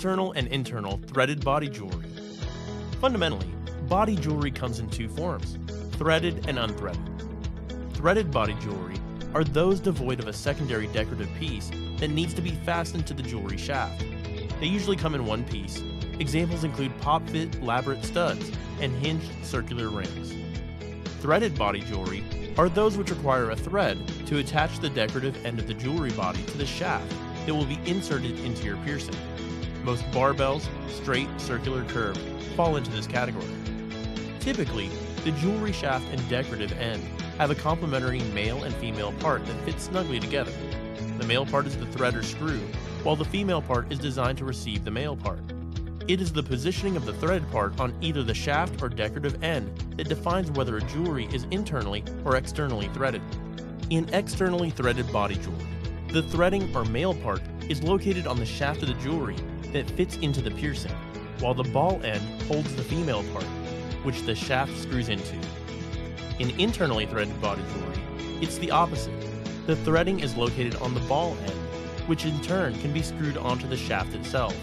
external and internal threaded body jewelry. Fundamentally, body jewelry comes in two forms, threaded and unthreaded. Threaded body jewelry are those devoid of a secondary decorative piece that needs to be fastened to the jewelry shaft. They usually come in one piece. Examples include pop-fit elaborate studs and hinged circular rings. Threaded body jewelry are those which require a thread to attach the decorative end of the jewelry body to the shaft that will be inserted into your piercing. Most barbells, straight, circular, curved, fall into this category. Typically, the jewelry shaft and decorative end have a complementary male and female part that fits snugly together. The male part is the thread or screw, while the female part is designed to receive the male part. It is the positioning of the threaded part on either the shaft or decorative end that defines whether a jewelry is internally or externally threaded. In externally threaded body jewelry, the threading or male part is located on the shaft of the jewelry that fits into the piercing, while the ball end holds the female part, which the shaft screws into. In internally threaded body jewelry, it's the opposite. The threading is located on the ball end, which in turn can be screwed onto the shaft itself.